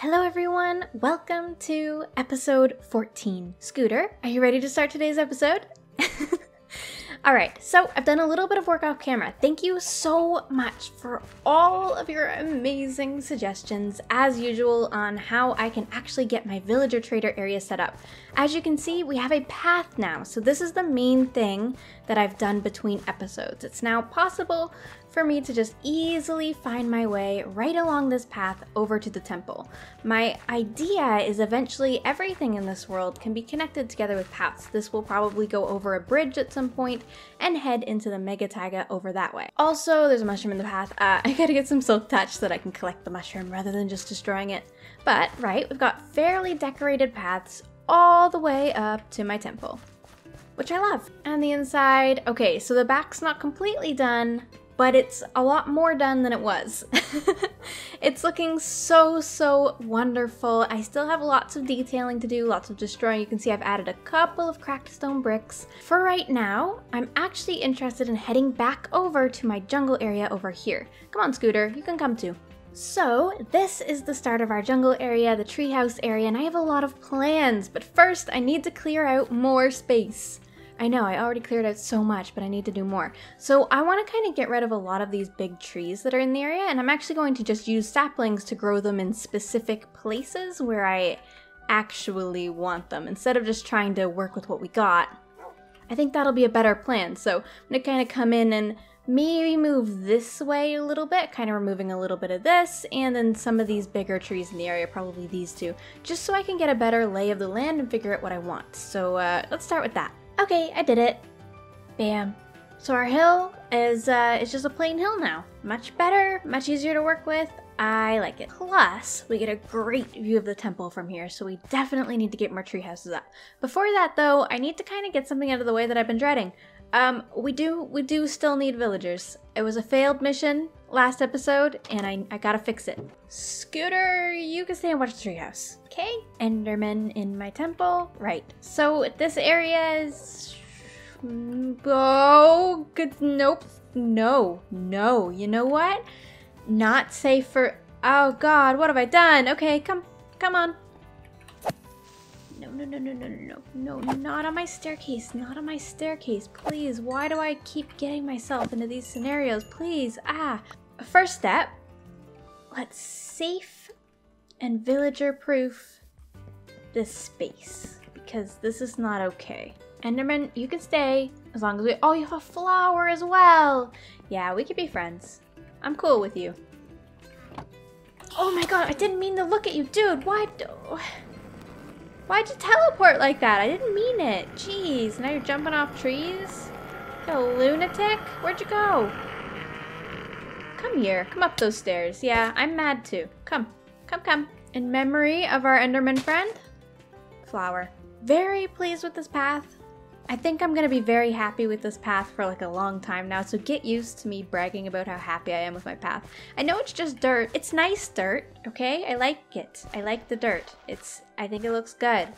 Hello everyone, welcome to episode 14. Scooter, are you ready to start today's episode? Alright, so I've done a little bit of work off camera. Thank you so much for all of your amazing suggestions, as usual, on how I can actually get my villager trader area set up. As you can see, we have a path now, so this is the main thing that I've done between episodes. It's now possible for me to just easily find my way right along this path over to the temple. My idea is eventually everything in this world can be connected together with paths. This will probably go over a bridge at some point and head into the Megataga over that way. Also, there's a mushroom in the path. I gotta get some silk touch so that I can collect the mushroom rather than just destroying it. But, right, we've got fairly decorated paths all the way up to my temple, which I love. And the inside, okay, so the back's not completely done, but it's a lot more done than it was. It's looking so, so wonderful. I still have lots of detailing to do, lots of destroying. You can see I've added a couple of cracked stone bricks. For right now, I'm actually interested in heading back over to my jungle area over here. Come on, Scooter, you can come too. So this is the start of our jungle area, the treehouse area, and I have a lot of plans, but first I need to clear out more space. I know, I already cleared out so much, but I need to do more. So I want to kind of get rid of a lot of these big trees that are in the area, and I'm actually going to just use saplings to grow them in specific places where I actually want them, instead of just trying to work with what we got. I think that'll be a better plan, so I'm going to kind of come in and maybe move this way a little bit, kind of removing a little bit of this, and then some of these bigger trees in the area, probably these two, just so I can get a better lay of the land and figure out what I want. So let's start with that. Okay, I did it. Bam. So our hill is it's just a plain hill now. Much better, much easier to work with. I like it. Plus, we get a great view of the temple from here, so we definitely need to get more tree houses up. Before that though, I need to kind of get something out of the way that I've been dreading. We do still need villagers. It was a failed mission last episode, and I gotta fix it. Scooter, you can stay and watch the treehouse. Okay, Enderman in my temple. Right, so this area is... Oh, good, nope. No, no, you know what? Not safe for... Oh God, what have I done? Okay, come on. No, not on my staircase, not on my staircase, please. Why do I keep getting myself into these scenarios, please? Ah, first step, let's safe and villager proof this space, because this is not okay. Enderman, you can stay as long as we... Oh, you have a flower as well. Yeah, we could be friends. I'm cool with you. Oh my God, I didn't mean to look at you, dude. Why do... Why'd you teleport like that? I didn't mean it. Jeez, now you're jumping off trees? You lunatic. Where'd you go? Come here. Come up those stairs. Yeah, I'm mad too. Come. In memory of our Enderman friend, flower. Very pleased with this path. I think I'm gonna be very happy with this path for like a long time now, so get used to me bragging about how happy I am with my path. I know it's just dirt. It's nice dirt, okay? I like it. I like the dirt. I think it looks good.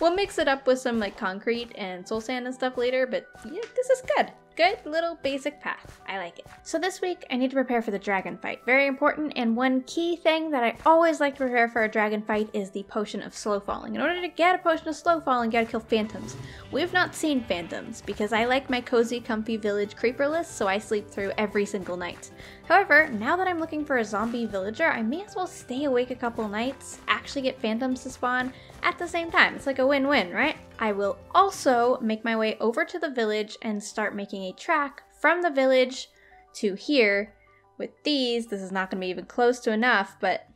We'll mix it up with some like concrete and soul sand and stuff later, but yeah, this is good. Good little basic path. I like it. So this week, I need to prepare for the dragon fight. Very important, and one key thing that I always like to prepare for a dragon fight is the potion of slow falling. In order to get a potion of slow falling, you gotta kill phantoms. We've not seen phantoms because I like my cozy, comfy village creeper list, so I sleep through every single night. However, now that I'm looking for a zombie villager, I may as well stay awake a couple nights, actually get phantoms to spawn at the same time. It's like a win-win, right? I will also make my way over to the village and start making a track from the village to here with these. This is not going to be even close to enough, but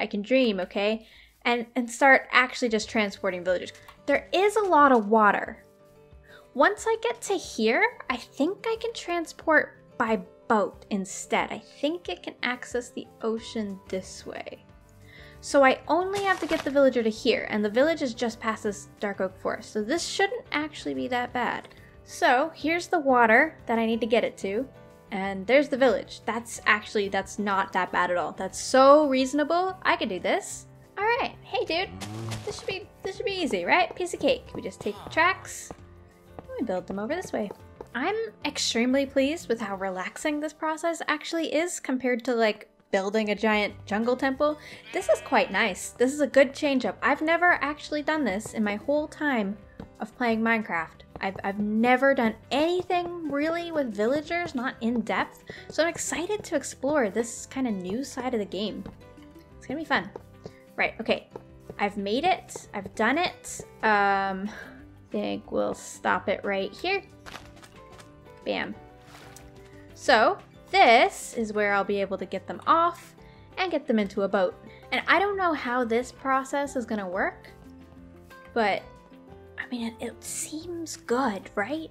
I can dream, okay? And start actually just transporting villagers. There is a lot of water. Once I get to here, I think I can transport by boat instead. I think it can access the ocean this way. So I only have to get the villager to here, and the village is just past this dark oak forest, so this shouldn't actually be that bad. So here's the water that I need to get it to, and there's the village. That's not that bad at all. That's so reasonable. I could do this. All right, hey dude, this should be easy, right? Piece of cake. We just take the tracks, and we build them over this way. I'm extremely pleased with how relaxing this process actually is compared to like building a giant jungle temple. This is quite nice. This is a good change up. I've never actually done this in my whole time of playing Minecraft. I've never done anything really with villagers, not in depth. So I'm excited to explore this kind of new side of the game. It's gonna be fun. Right, okay. I've made it, I've done it. I think we'll stop it right here. Bam. So this is where I'll be able to get them off and get them into a boat. And I don't know how this process is gonna work, but I mean, it seems good, right?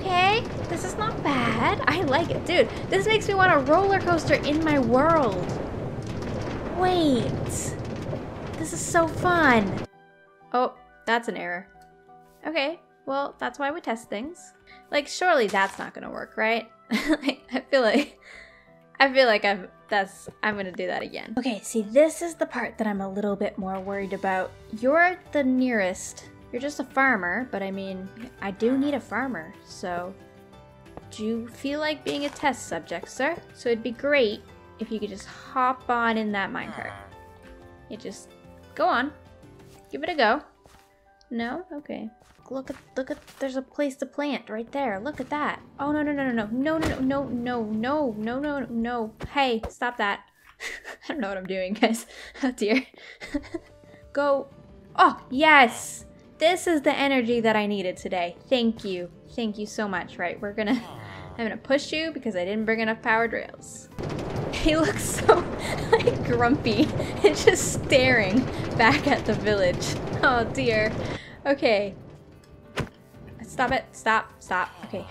Okay, this is not bad. I like it, dude. This makes me want a roller coaster in my world. Wait, this is so fun. Oh, that's an error. Okay, well, that's why we test things. Like, surely that's not gonna work, right? Like, I feel like I'm gonna do that again. Okay, see, this is the part that I'm a little bit more worried about. You're the nearest. You're just a farmer, but I mean, I do need a farmer, so do you feel like being a test subject, sir? So it'd be great if you could just hop on in that minecart. You just go on, give it a go. No? Okay. Look at, there's a place to plant right there. Look at that. Oh, no. Hey, stop that. I don't know what I'm doing, guys. Oh dear. Go. Oh, yes. This is the energy that I needed today. Thank you. Thank you so much. Right, we're gonna, I'm gonna push you because I didn't bring enough powered rails. He looks so like grumpy and just staring back at the village. Oh dear. Okay. Stop it. Stop. Stop. Okay.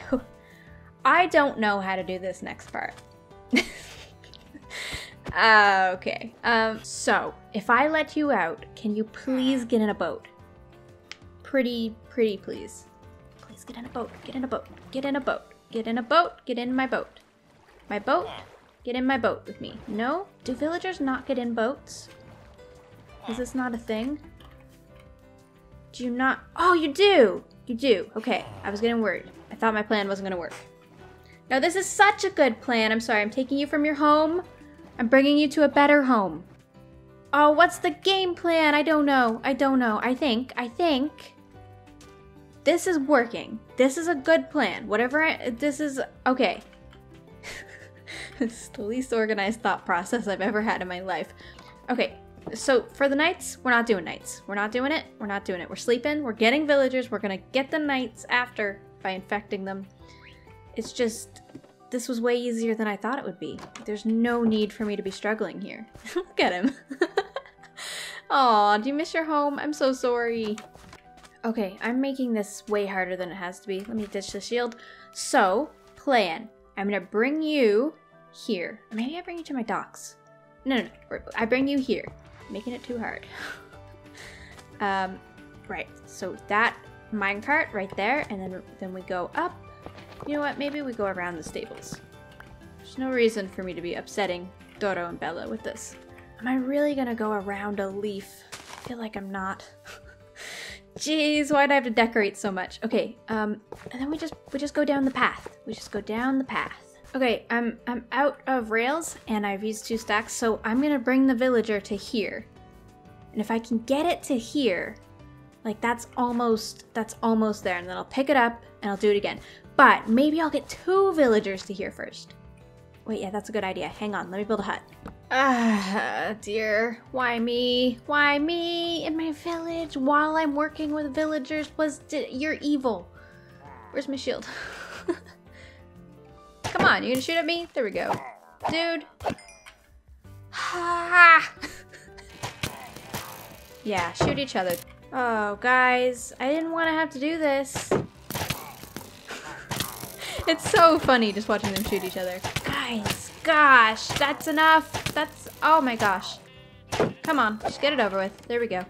I don't know how to do this next part. Okay. So, if I let you out, can you please get in a boat? Pretty please. Please get in a boat. Get in a boat. Get in a boat. Get in a boat. Get in my boat. My boat? Get in my boat with me. No? Do villagers not get in boats? Is this not a thing? Do you not? Oh, you do! You do. Okay, I was getting worried. I thought my plan wasn't gonna work. No, this is such a good plan. I'm sorry, I'm taking you from your home. I'm bringing you to a better home. Oh, what's the game plan? I don't know. I think this is working. This is a good plan. Okay. It's the least organized thought process I've ever had in my life. Okay. So for the nights, we're not doing nights. We're not doing it. We're sleeping. We're getting villagers. We're gonna get the nights after by infecting them. It's just, this was way easier than I thought it would be. There's no need for me to be struggling here. Look at him. Aw, do you miss your home? I'm so sorry. Okay, I'm making this way harder than it has to be. Let me ditch the shield. So, plan. I'm gonna bring you here. Maybe I bring you to my docks. No. I bring you here. Making it too hard. Right, so that minecart right there, and then we go up. You know what, maybe we go around the stables. There's no reason for me to be upsetting Doro and Bella with this. Am I really gonna go around a leaf? I feel like I'm not. Jeez, why'd I have to decorate so much? Okay, and then we just go down the path. Okay, I'm out of rails, and I've used 2 stacks, so I'm gonna bring the villager to here. And if I can get it to here, like that's almost there, and then I'll pick it up, and I'll do it again. But maybe I'll get 2 villagers to here first. Wait, yeah, that's a good idea. Hang on, let me build a hut. Ah, dear. Why me? Why me in my village while I'm working with villagers? You're evil. Where's my shield? Come on, you gonna shoot at me? There we go. Dude. Ha! Yeah, shoot each other. Oh, guys, I didn't want to have to do this. It's so funny just watching them shoot each other. Guys, gosh, that's enough. That's, oh my gosh. Come on, just get it over with. There we go.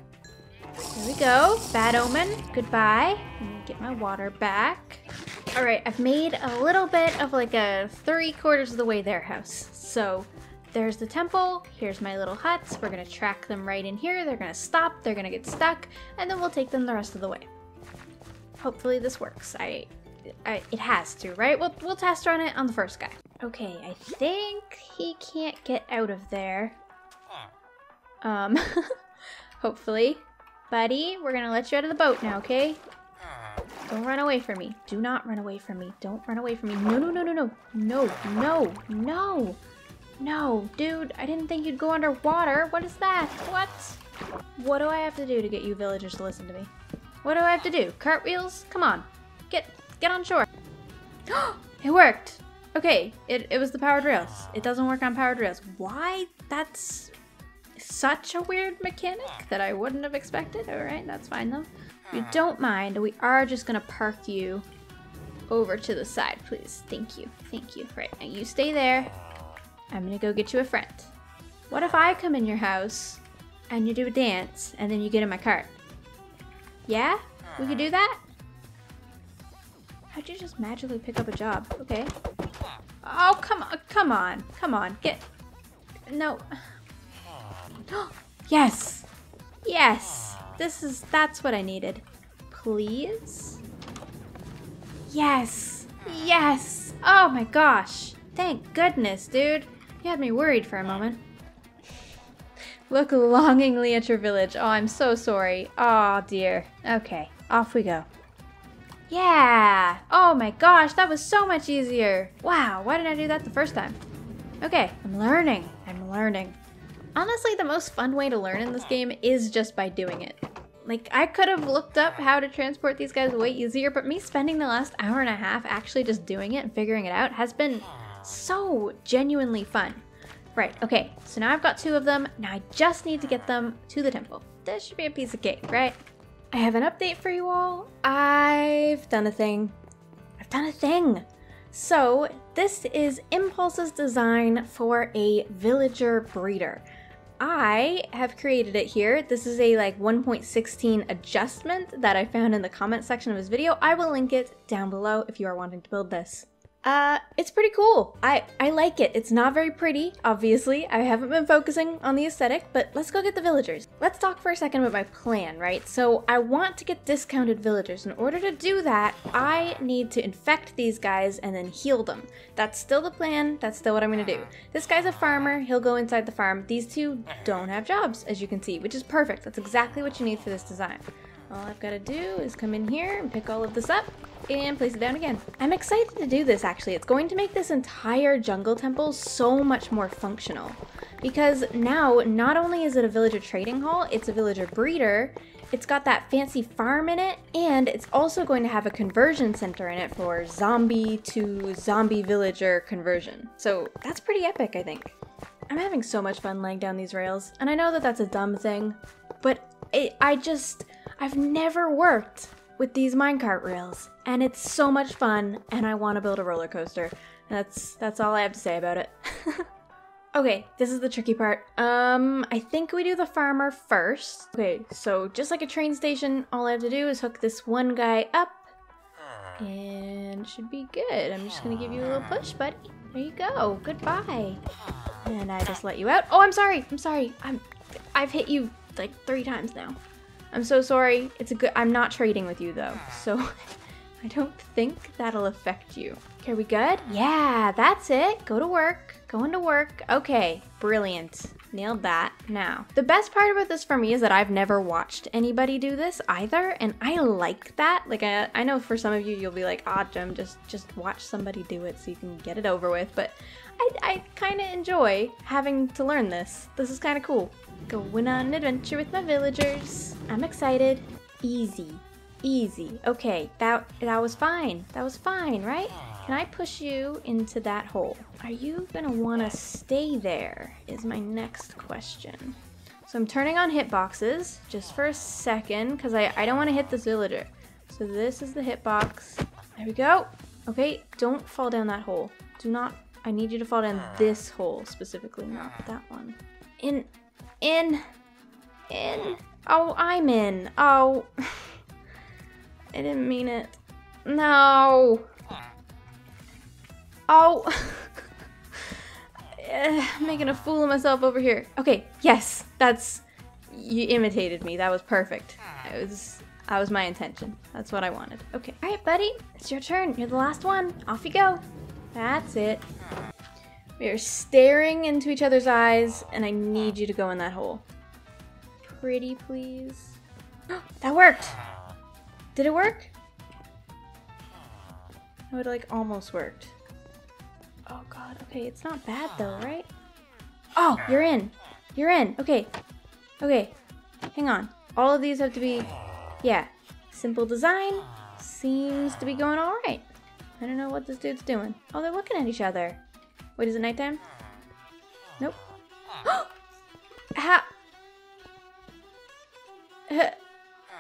There we go. Bad omen. Goodbye. Let me get my water back. All right, I've made a little bit of like a 3/4 of the way there house. So there's the temple, here's my little huts. We're gonna track them right in here. They're gonna stop, they're gonna get stuck, and then we'll take them the rest of the way. Hopefully this works. It has to, right? We'll test run it on the first guy. Okay, I think he can't get out of there. Hopefully. Buddy, we're gonna let you out of the boat now, okay? Don't run away from me. Do not run away from me. Don't run away from me. No, no, no, no, no. No, no, no. No, dude, I didn't think you'd go underwater. What is that? What? What do I have to do to get you villagers to listen to me? What do I have to do? Cartwheels? Come on. Get on shore. It worked. Okay, it was the powered rails. It doesn't work on powered rails. Why? That's such a weird mechanic that I wouldn't have expected. Alright, that's fine though. If you don't mind, we are just gonna park you over to the side, please. Thank you. Thank you. Right, now you stay there. I'm gonna go get you a friend. What if I come in your house and you do a dance and then you get in my cart? Yeah? We could do that? How'd you just magically pick up a job? Okay. Oh, come on, come on, come on, get, no. Yes, yes, that's what I needed. Please? Yes, yes, oh my gosh. Thank goodness, dude. You had me worried for a moment. Look longingly at your village. Oh, I'm so sorry. Oh dear. Okay, off we go. Yeah! Oh my gosh, that was so much easier! Wow, why didn't I do that the first time? Okay, I'm learning. I'm learning. Honestly, the most fun way to learn in this game is just by doing it. Like, I could have looked up how to transport these guys way easier, but me spending the last hour and a half actually just doing it and figuring it out has been so genuinely fun. Right, okay, so now I've got two of them. Now I just need to get them to the temple. This should be a piece of cake, right? I have an update for you all. I've done a thing. I've done a thing. So this is Impulse's design for a villager breeder. I have created it here. This is a like 1.16 adjustment that I found in the comment section of his video. I will link it down below if you are wanting to build this. It's pretty cool. I like it. It's not very pretty, obviously. I haven't been focusing on the aesthetic, but let's go get the villagers. Let's talk for a second about my plan, right? So I want to get discounted villagers. In order to do that, I need to infect these guys and then heal them. That's still the plan. That's still what I'm gonna do. This guy's a farmer. He'll go inside the farm. These two don't have jobs, as you can see, which is perfect. That's exactly what you need for this design. All I've got to do is come in here and pick all of this up and place it down again. I'm excited to do this actually. It's going to make this entire jungle temple so much more functional because now not only is it a villager trading hall, it's a villager breeder, it's got that fancy farm in it, and it's also going to have a conversion center in it for zombie to zombie villager conversion. So that's pretty epic, I think. I'm having so much fun laying down these rails, and I know that that's a dumb thing, but I've never worked with these minecart rails, and it's so much fun, and I want to build a roller coaster. That's all I have to say about it. Okay, this is the tricky part. I think we do the farmer first. Okay, so just like a train station, all I have to do is hook this one guy up, and it should be good. I'm just gonna give you a little push, buddy. There you go. Goodbye. And I just let you out. Oh, I'm sorry. I'm sorry. I've hit you like 3 times now. I'm so sorry. I'm not trading with you though, so I don't think that'll affect you. Okay, we good? Yeah, that's it. Go to work. Going to work. Okay, brilliant. Nailed that. Now, the best part about this for me is that I've never watched anybody do this either, and I like that. Like, I know for some of you, you'll be like, ah, Jim, just watch somebody do it so you can get it over with, but I kind of enjoy having to learn this. This is kind of cool. Going on an adventure with my villagers. I'm excited. Easy. Easy. Okay, that was fine. That was fine, right? Can I push you into that hole? Are you gonna wanna stay there? Is my next question. So I'm turning on hitboxes just for a second because I don't want to hit this villager. So this is the hitbox. There we go. Okay, don't fall down that hole. Do not. I need you to fall down this hole specifically, not that one. In. Oh, I'm in. Oh, I didn't mean it. No. Oh, I'm making a fool of myself over here. Okay, yes, you imitated me. That was perfect. That was my intention. That's what I wanted. Okay, all right, buddy, it's your turn. You're the last one. Off you go. That's it. We are staring into each other's eyes, and I need you to go in that hole. Pretty please. That worked! Did it work? No, it like almost worked. Oh god, okay, it's not bad though, right? Oh, you're in! You're in! Okay. Okay. Hang on. All of these have to be... yeah. Simple design seems to be going alright. I don't know what this dude's doing. Oh, they're looking at each other. Wait, is it nighttime? Nope. Ha!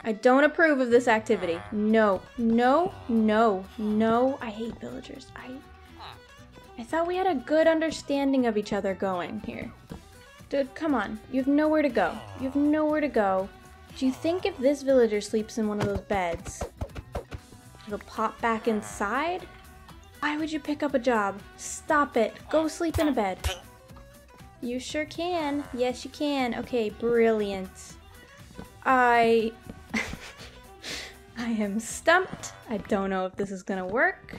I don't approve of this activity. No. No. No. No. I hate villagers. I thought we had a good understanding of each other going here. Dude, come on. You have nowhere to go. You have nowhere to go. Do you think if this villager sleeps in one of those beds, it'll pop back inside? Why would you pick up a job? Stop it. Go sleep in a bed. You sure can. Yes, you can. Okay, brilliant. I am stumped. I don't know if this is gonna work.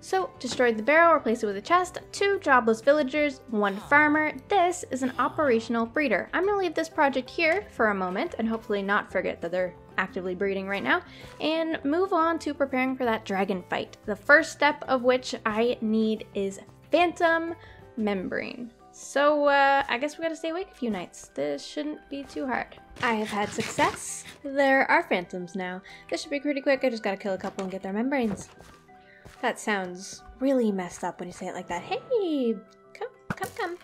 So, destroyed the barrel, replace it with a chest, 2 jobless villagers, 1 farmer. This is an operational breeder. I'm gonna leave this project here for a moment and hopefully not forget that they're actively breeding right now, and move on to preparing for that dragon fight. The first step of which I need is phantom membrane. So, I guess we gotta stay awake a few nights. This shouldn't be too hard. I have had success. There are phantoms now. This should be pretty quick. I just gotta kill a couple and get their membranes. That sounds really messed up when you say it like that. Hey, come, come, come.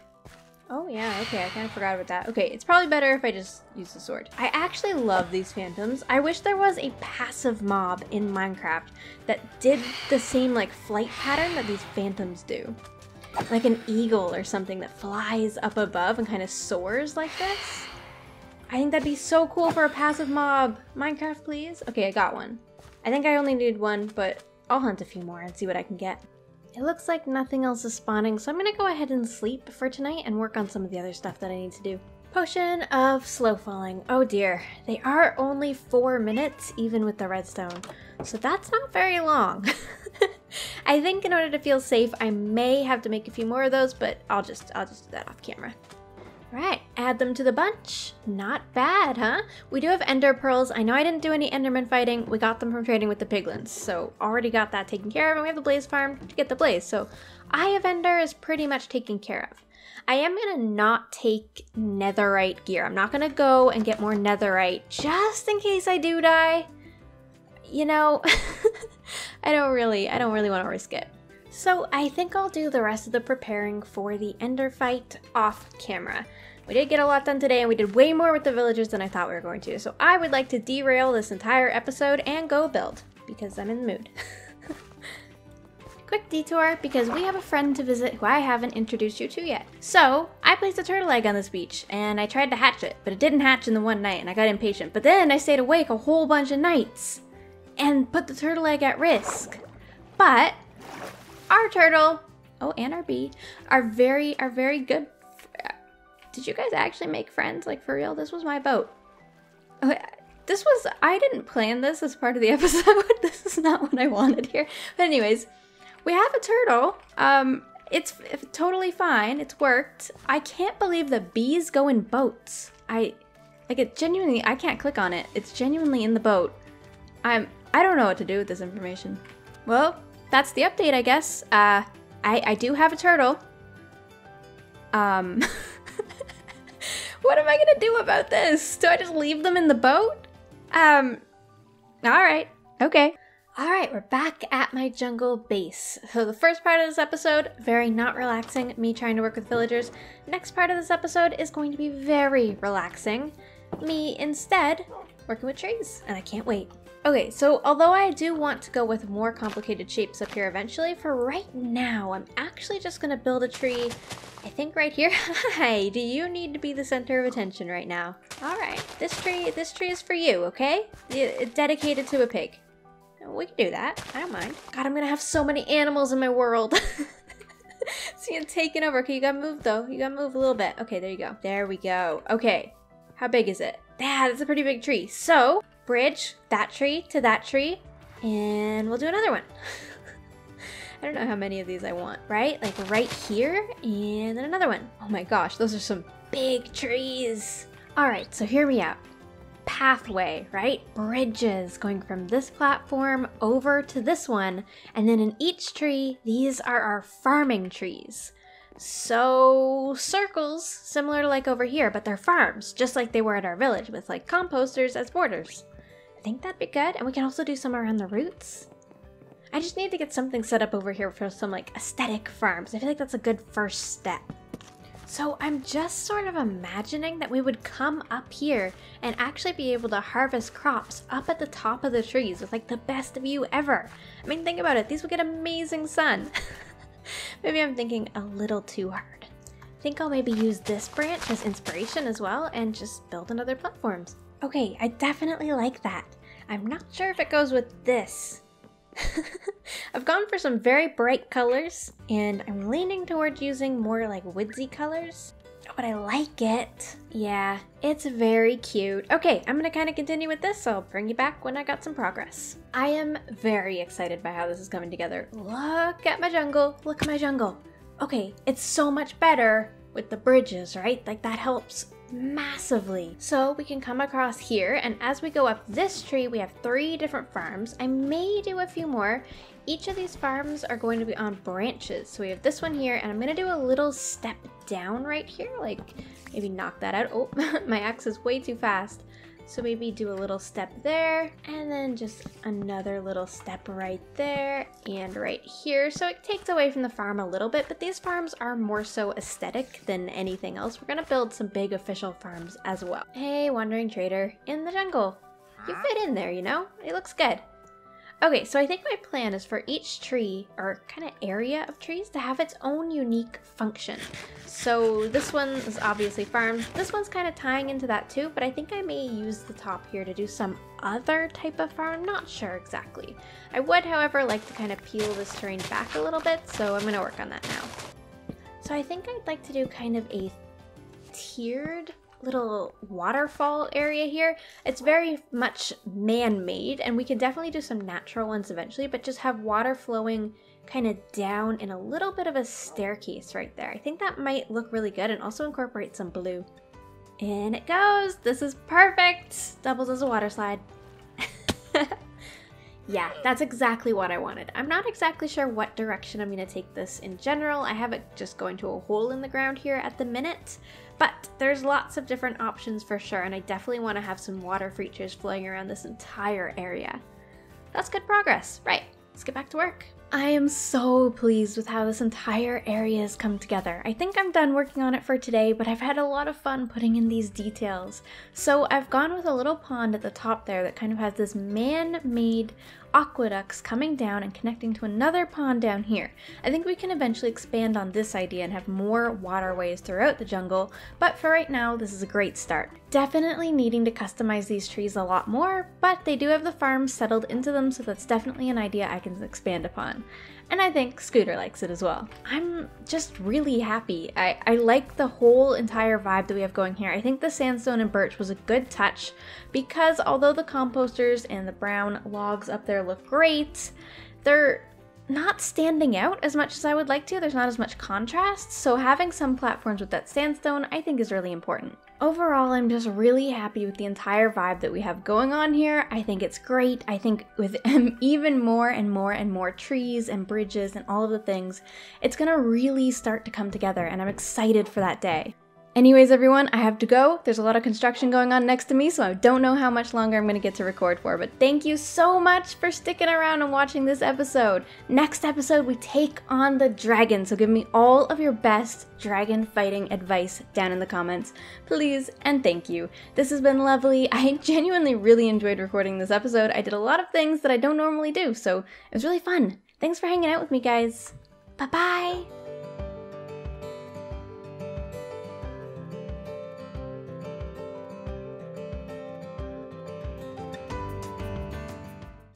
Oh yeah, okay, I kind of forgot about that. Okay, it's probably better if I just use the sword. I actually love these phantoms. I wish there was a passive mob in Minecraft that did the same like flight pattern that these phantoms do. Like an eagle or something that flies up above and kind of soars like this. I think that'd be so cool for a passive mob. Minecraft, please. Okay, I got one. I think I only need one, but I'll hunt a few more and see what I can get. It looks like nothing else is spawning, so I'm gonna go ahead and sleep for tonight and work on some of the other stuff that I need to do. Potion of slow falling. Oh dear, they are only 4 minutes, even with the redstone. So that's not very long. I think in order to feel safe, I may have to make a few more of those, but I'll just do that off camera. All right, add them to the bunch. Not bad, huh? We do have ender pearls. I know I didn't do any enderman fighting. We got them from trading with the piglins, so already got that taken care of. And we have the blaze farm to get the blaze, so Eye of Ender is pretty much taken care of. I am gonna not take netherite gear. I'm not gonna go and get more netherite just in case I do die. You know, I don't really want to risk it. So I think I'll do the rest of the preparing for the ender fight off camera. We did get a lot done today and we did way more with the villagers than I thought we were going to. So I would like to derail this entire episode and go build because I'm in the mood. Quick detour because we have a friend to visit who I haven't introduced you to yet. So I placed a turtle egg on this beach and I tried to hatch it, but it didn't hatch in the one night and I got impatient. But then I stayed awake a whole bunch of nights and put the turtle egg at risk. But our turtle, oh, and our bee, are very good. Did you guys actually make friends? Like, for real? This was my boat. Okay, this was, I didn't plan this as part of the episode. This is not what I wanted here. But anyways, we have a turtle. It's totally fine. It's worked. I can't believe the bees go in boats. Like, it genuinely, I can't click on it. It's genuinely in the boat. I don't know what to do with this information. Well, that's the update, I guess. I do have a turtle. What am I gonna do about this? Do I just leave them in the boat? Alright. Okay. Alright, we're back at my jungle base. So the first part of this episode, very not relaxing, me trying to work with villagers. Next part of this episode is going to be very relaxing. Me, instead, working with trees. And I can't wait. Okay, so although I do want to go with more complicated shapes up here eventually, for right now, I'm actually just gonna build a tree, I think right here. Hi, do you need to be the center of attention right now? All right, this tree is for you, okay? It's dedicated to a pig. We can do that, I don't mind. God, I'm gonna have so many animals in my world. It's getting taken over. Okay, you gotta move though, you gotta move a little bit. Okay, there you go, there we go. Okay, how big is it? Yeah, that's a pretty big tree, so. Bridge that tree to that tree, and we'll do another one. I don't know how many of these I want, right? Like right here, and then another one. Oh my gosh, those are some big trees. All right, so hear me out. Pathway, right? Bridges going from this platform over to this one. And then in each tree, these are our farming trees. So circles, similar to like over here, but they're farms, just like they were at our village with like composters as borders. I think that'd be good. And we can also do some around the roots. I just need to get something set up over here for some like aesthetic farms. I feel like that's a good first step. So I'm just sort of imagining that we would come up here and actually be able to harvest crops up at the top of the trees with like the best view ever. I mean, think about it. These would get amazing sun. Maybe I'm thinking a little too hard. I think I'll maybe use this branch as inspiration as well and just build another platforms. Okay, I definitely like that. I'm not sure if it goes with this. I've gone for some very bright colors, and I'm leaning toward using more like woodsy colors, but I like it. Yeah, it's very cute. Okay, I'm gonna kind of continue with this, so I'll bring you back when I got some progress. I am very excited by how this is coming together. Look at my jungle, look at my jungle. Okay, it's so much better with the bridges, right? Like that helps massively. So we can come across here, and as we go up this tree, we have 3 different farms. I may do a few more. Each of these farms are going to be on branches. So we have this one here, and I'm gonna do a little step down right here, like maybe knock that out. Oh, my axe is way too fast. So maybe do a little step there, and then just another little step right there and right here. So it takes away from the farm a little bit, but these farms are more so aesthetic than anything else. We're gonna build some big official farms as well. Hey, wandering trader in the jungle. You fit in there, you know? It looks good. Okay, so I think my plan is for each tree, or kind of area of trees, to have its own unique function. So this one is obviously farms. This one's kind of tying into that too, but I think I may use the top here to do some other type of farm. I'm not sure exactly. I would, however, like to kind of peel this terrain back a little bit, so I'm gonna work on that now. So I think I'd like to do kind of a tiered little waterfall area here. It's very much man-made, and we can definitely do some natural ones eventually, but just have water flowing kind of down in a little bit of a staircase right there. I think that might look really good and also incorporate some blue. In it goes. This is perfect. Doubles as a water slide. Yeah, that's exactly what I wanted. I'm not exactly sure what direction I'm gonna take this in general. I have it just going to a hole in the ground here at the minute, but there's lots of different options for sure, and I definitely wanna have some water features flowing around this entire area. That's good progress, right? Let's get back to work. I am so pleased with how this entire area has come together. I think I'm done working on it for today, but I've had a lot of fun putting in these details. So I've gone with a little pond at the top there that kind of has this man-made aqueducts coming down and connecting to another pond down here. I think we can eventually expand on this idea and have more waterways throughout the jungle, but for right now, this is a great start. Definitely needing to customize these trees a lot more, but they do have the farms settled into them, so that's definitely an idea I can expand upon. And I think Scooter likes it as well. I'm just really happy. I like the whole entire vibe that we have going here. I think the sandstone and birch was a good touch because although the composters and the brown logs up there look great, they're not standing out as much as I would like to. There's not as much contrast, so having some platforms with that sandstone I think is really important. Overall, I'm just really happy with the entire vibe that we have going on here. I think it's great. I think with even more and more and more trees and bridges and all of the things, it's gonna really start to come together, and I'm excited for that day. Anyways, everyone, I have to go. There's a lot of construction going on next to me, so I don't know how much longer I'm gonna get to record for, but thank you so much for sticking around and watching this episode. Next episode, we take on the dragon, so give me all of your best dragon fighting advice down in the comments, please, and thank you. This has been lovely. I genuinely really enjoyed recording this episode. I did a lot of things that I don't normally do, so it was really fun. Thanks for hanging out with me, guys. Bye-bye.